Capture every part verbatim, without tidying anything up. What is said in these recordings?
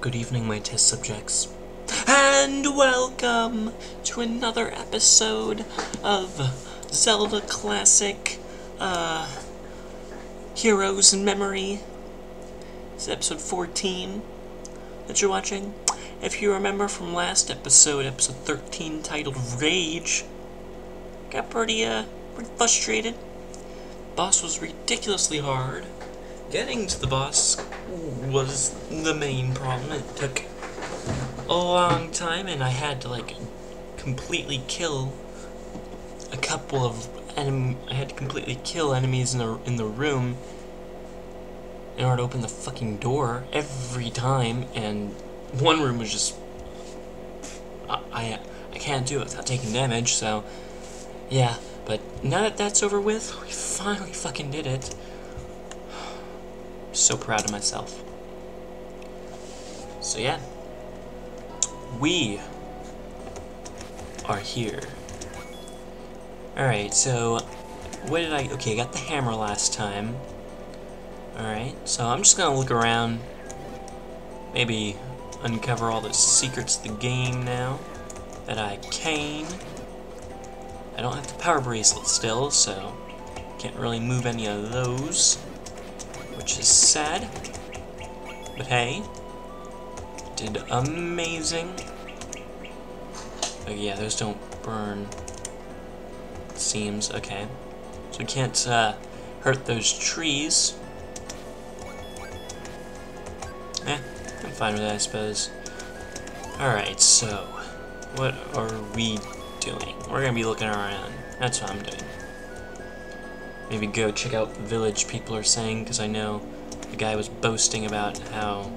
Good evening, my test subjects, and welcome to another episode of Zelda Classic, uh, Hero's Memory. It's episode fourteen that you're watching. If you remember from last episode, episode thirteen, titled Rage, got pretty, uh, pretty frustrated. Boss was ridiculously hard. Getting to the boss was the main problem. It took a long time, and I had to, like, completely kill a couple of enem- I had to completely kill enemies in the, in the room in order to open the fucking door every time, and one room was just... I, I, I can't do it without taking damage, so... yeah, but now that that's over with, we finally fucking did it. So proud of myself. So yeah, we are here. Alright, so what did I, okay, I got the hammer last time. Alright, so I'm just gonna look around, maybe uncover all the secrets of the game now that I can. I don't have the power bracelet still, so can't really move any of those, which is sad, but hey, did amazing. Oh yeah, those don't burn, it seems. Okay, so we can't uh, hurt those trees. Eh, I'm fine with that, I suppose. Alright, so, what are we doing? We're gonna be looking around, that's what I'm doing. Maybe go check out the village people are saying, because I know the guy was boasting about how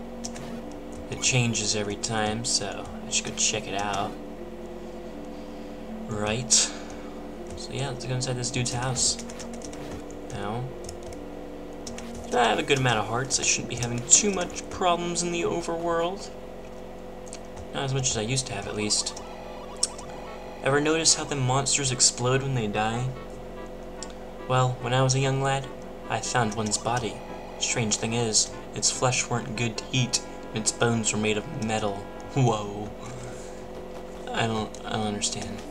it changes every time, so I should go check it out. Right. So yeah, let's go inside this dude's house. Now, I have a good amount of hearts. I shouldn't be having too much problems in the overworld. Not as much as I used to have, at least. Ever notice how the monsters explode when they die? Well, when I was a young lad, I found one's body. Strange thing is, its flesh weren't good to eat, and its bones were made of metal. Whoa. I don't, I don't understand.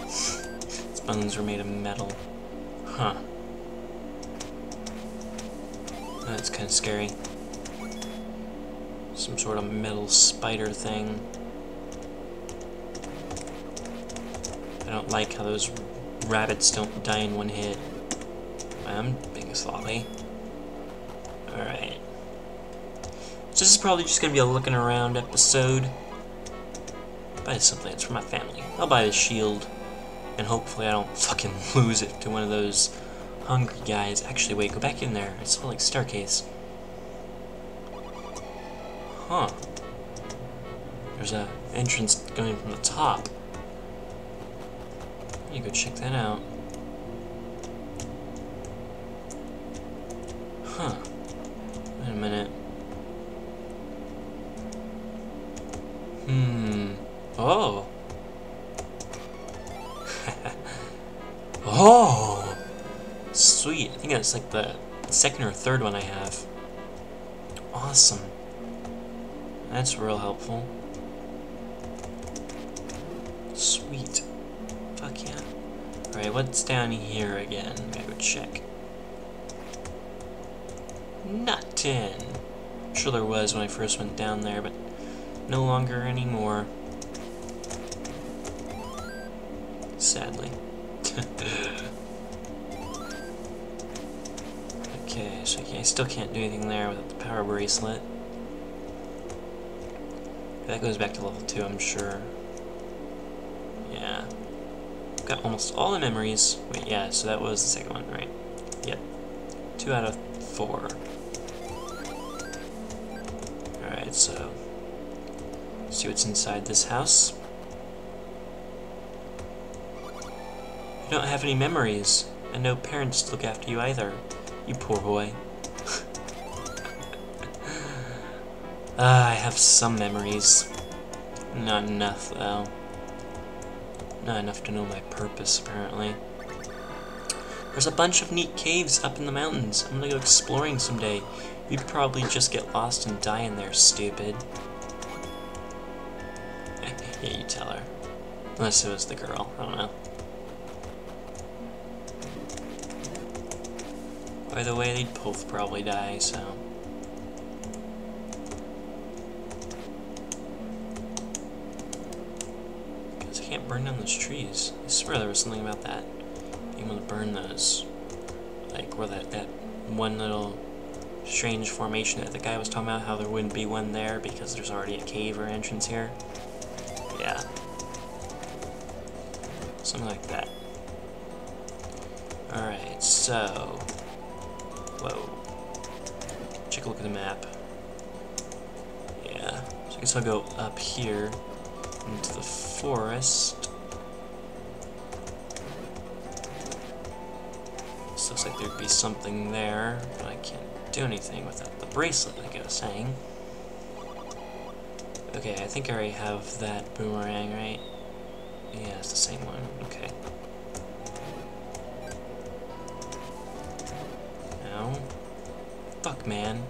Its bones were made of metal. Huh. That's kind of scary. Some sort of metal spider thing. I don't like how those rabbits don't die in one hit. I'm being sloppy. Alright. So this is probably just gonna be a looking around episode. Buy something that's for my family. I'll buy the shield. And hopefully I don't fucking lose it to one of those hungry guys. Actually, wait, go back in there. It's all like staircase. Huh. There's a entrance going from the top. You go check that out. Huh. Wait a minute. Hmm. Oh. Oh! Sweet. I think that's like the second or third one I have. Awesome. That's real helpful. Sweet. Fuck yeah. Alright, what's down here again? I would check. Nothing. I'm sure there was when I first went down there, but no longer anymore. Sadly. Okay, so I still can't do anything there without the power bracelet. That goes back to level two, I'm sure. Yeah. Got almost all the memories. Wait, yeah, so that was the second one, right? Yep. Two out of four. Alright, so let's see what's inside this house. You don't have any memories, and no parents to look after you either. You poor boy. uh, I have some memories. Not enough, though. Not enough to know my purpose, apparently. There's a bunch of neat caves up in the mountains. I'm gonna go exploring someday. You'd probably just get lost and die in there, stupid. Yeah, you tell her. Unless it was the girl, I don't know. By the way, they'd both probably die, so... Because I can't burn down those trees. I swear there was something about that. Being able to burn those. Like, where that, that one little strange formation that the guy was talking about, how there wouldn't be one there because there's already a cave or entrance here. Yeah. Something like that. Alright, so... Whoa. Take a look at the map. Yeah. So I guess I'll go up here into the forest. This looks like there'd be something there, but I can't do anything without the bracelet, like I was saying. Okay, I think I already have that boomerang, right? Yeah, it's the same one. Okay. No. Fuck, man.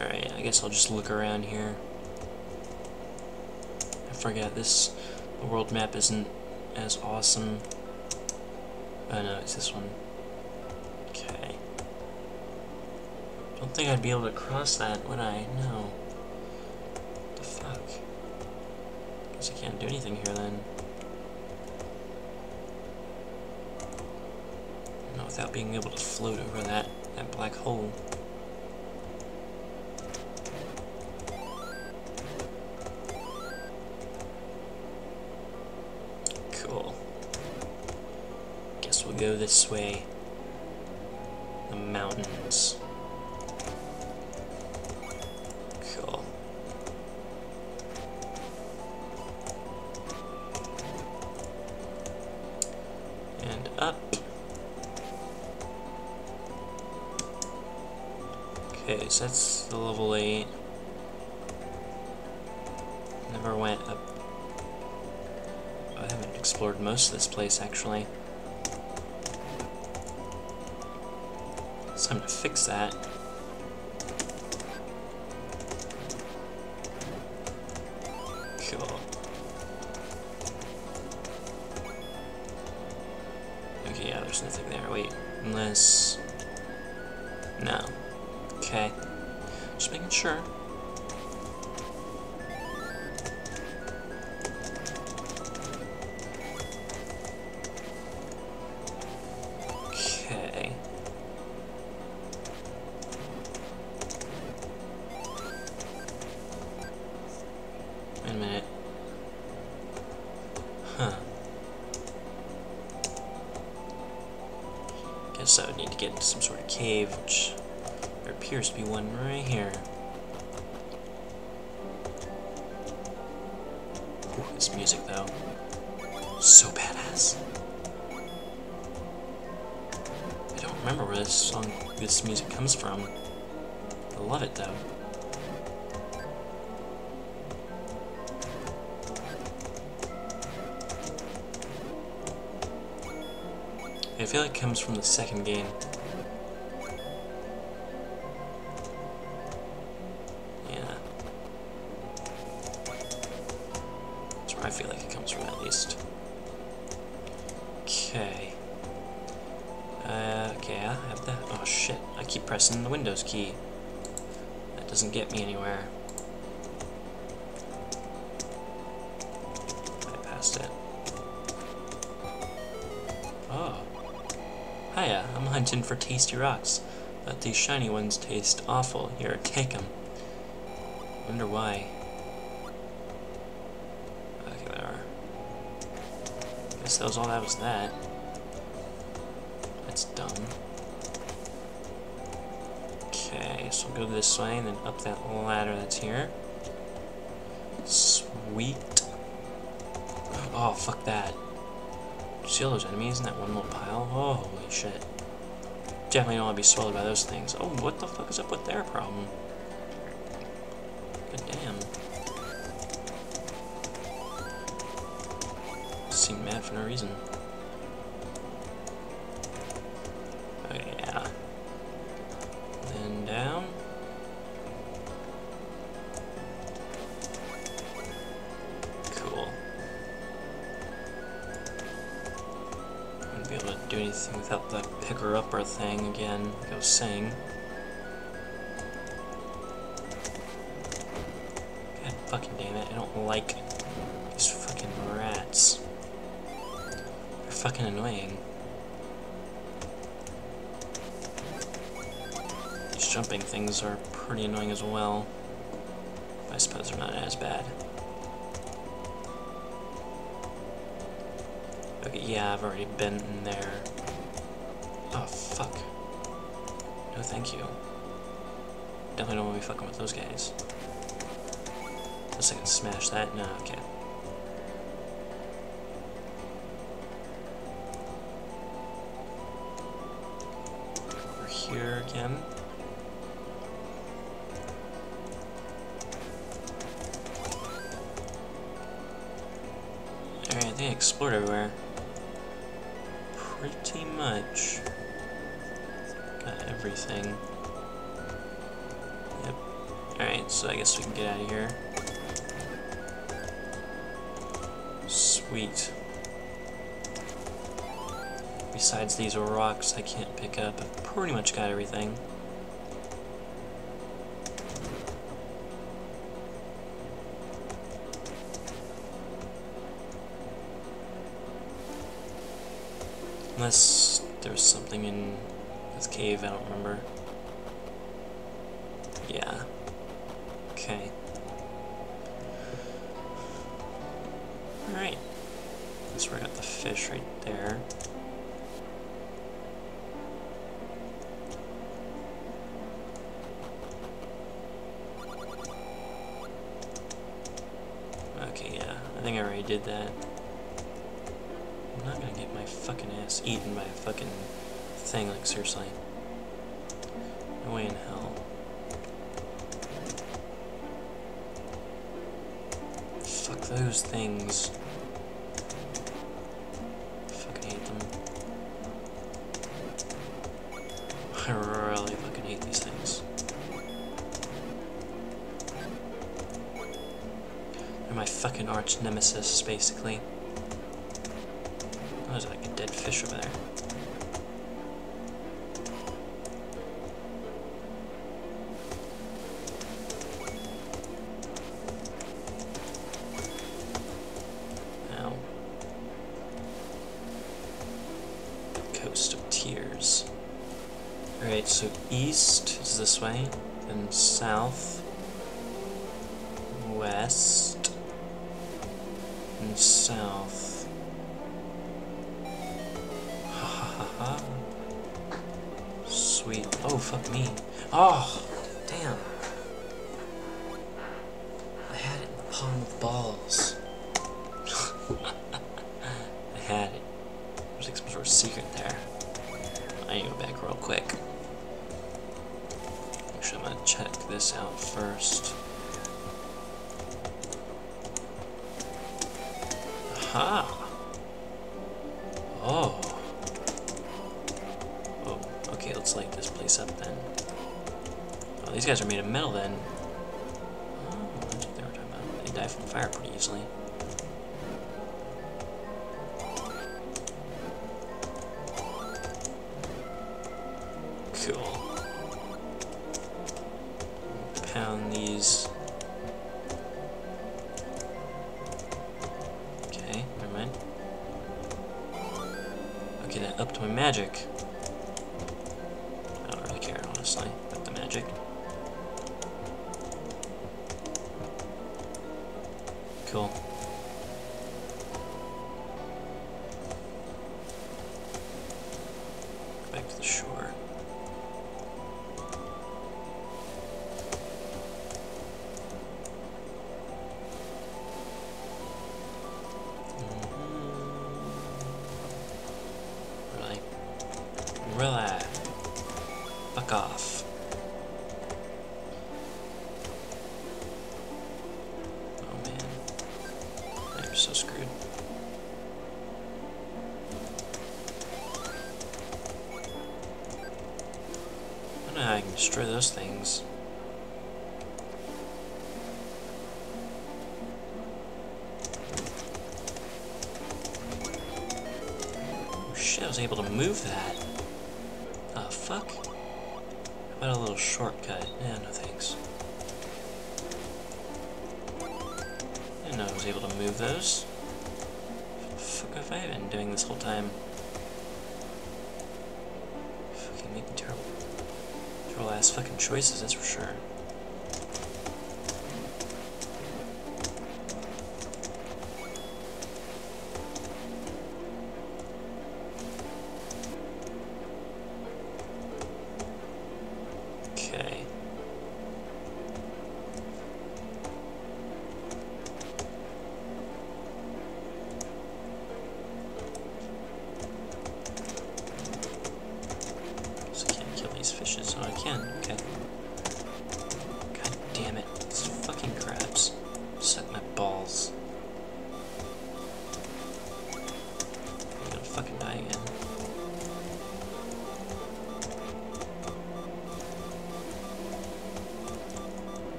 Alright, I guess I'll just look around here. I forgot this... The world map isn't as awesome. Oh no, it's this one. I don't think I'd be able to cross that, would I? No. What the fuck? Guess I can't do anything here then. Not without being able to float over that, that black hole. Cool. Guess we'll go this way. The mountains. Okay, so that's the level eight. Never went up. I haven't explored most of this place, actually. It's time to fix that. Cool. Okay, yeah, there's nothing there. Wait, unless... No. Okay, just making sure. Okay. Wait a minute. Huh. Guess I would need to get into some sort of cave, which... There appears to be one right here. Ooh, this music though. So badass. I don't remember where this song, this music comes from. I love it though. I feel like it comes from the second game. I feel like it comes from, at least. Okay. Uh, okay, I have that. Oh shit, I keep pressing the Windows key. That doesn't get me anywhere. I passed it. Oh. Hiya, I'm hunting for tasty rocks. But these shiny ones taste awful. Here, take them. Wonder why. That was all that was that. That's dumb. Okay, so we'll go this way and then up that ladder that's here. Sweet. Oh, fuck that. See all those enemies in that one little pile? Oh, holy shit. Definitely don't want to be swallowed by those things. Oh, what the fuck is up with their problem? God damn. Seem mad for no reason. Oh yeah. Then down. So we've got the picker-upper thing again, go sing. God fucking damn it, I don't like these fucking rats. They're fucking annoying. These jumping things are pretty annoying as well. I suppose they're not as bad. Okay, yeah, I've already been in there. Oh, fuck. No, thank you. Definitely don't want to be fucking with those guys. Unless I can smash that. No, okay. We're here again. Alright, I think I explored everywhere. Pretty much got everything. Yep. Alright, so I guess we can get out of here. Sweet. Besides these rocks I can't pick up, I've pretty much got everything. Unless there's something in this cave, I don't remember. Yeah. Okay. Alright. That's where I got the fish right there. Okay, yeah. I think I already did that. I'm not gonna get my fucking ass eaten by a fucking thing, like, seriously. No way in hell. Fuck those things. I fucking hate them. I really fucking hate these things. They're my fucking arch nemesis, basically. There's like a dead fish over there. Ow. The Coast of Tears. Alright, so east is this way, and south, west, and south. Sweet. Oh, fuck me. Oh, damn. I had it in the palm of balls. I had it. There's like some sort of secret there. I need to go back real quick. Actually, I'm gonna check this out first. Aha! Oh. Okay, let's light this place up then. Oh, these guys are made of metal then. Oh, that's what they were talking about. They die from fire pretty easily. Cool. Pound these. Okay, never mind. Okay, that upped my magic. With the magic. Cool. Back to the shore. Mm-hmm. Really? Really? Fuck off. Oh man. I'm so screwed. I don't know how I can destroy those things. Oh shit, was able to move that. Oh, fuck. How about a little shortcut? Yeah, no thanks. And I was able to move those. What the fuck have I been doing this whole time? Fucking making terrible, terrible ass fucking choices, that's for sure.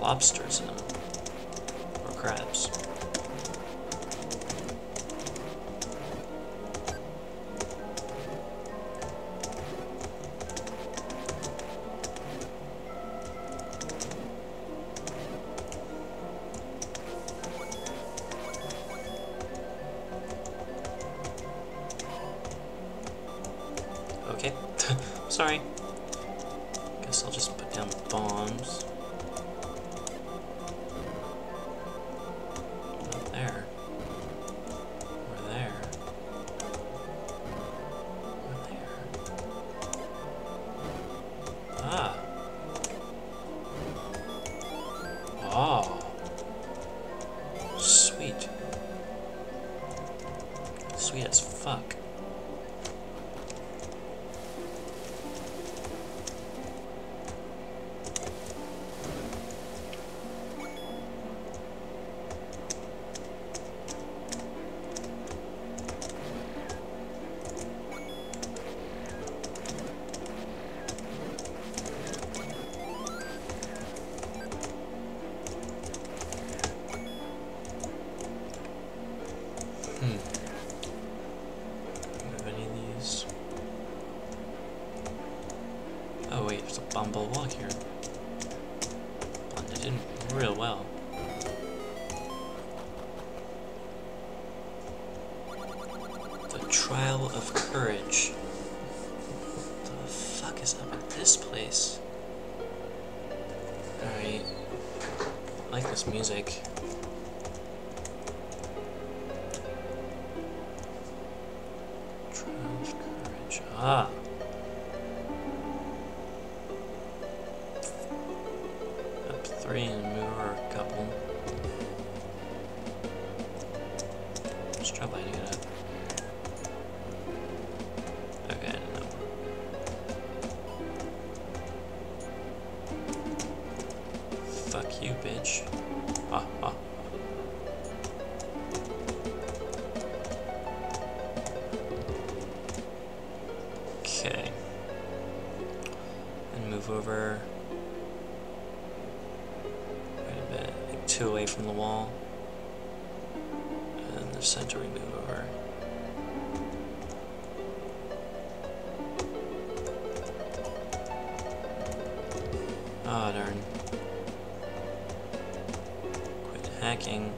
Lobsters in them, or crabs. Okay, sorry. Guess I'll just put down bombs. Bumble walk here. Blended in real well. The Trial of Courage. What the fuck is up at this place? Alright. I like this music. Trial of Courage. Ah! You bitch. Ah, ah. Okay. And move over quite a bit, like two away from the wall. And the center we move over. Ah, darn. Hacking.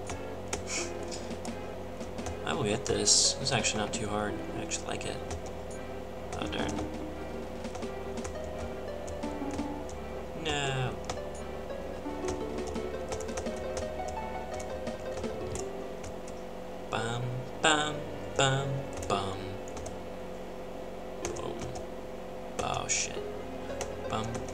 I will get this. It's actually not too hard. I actually like it. Oh darn. No. Bum bum bum bum. Boom. Oh shit. Bum.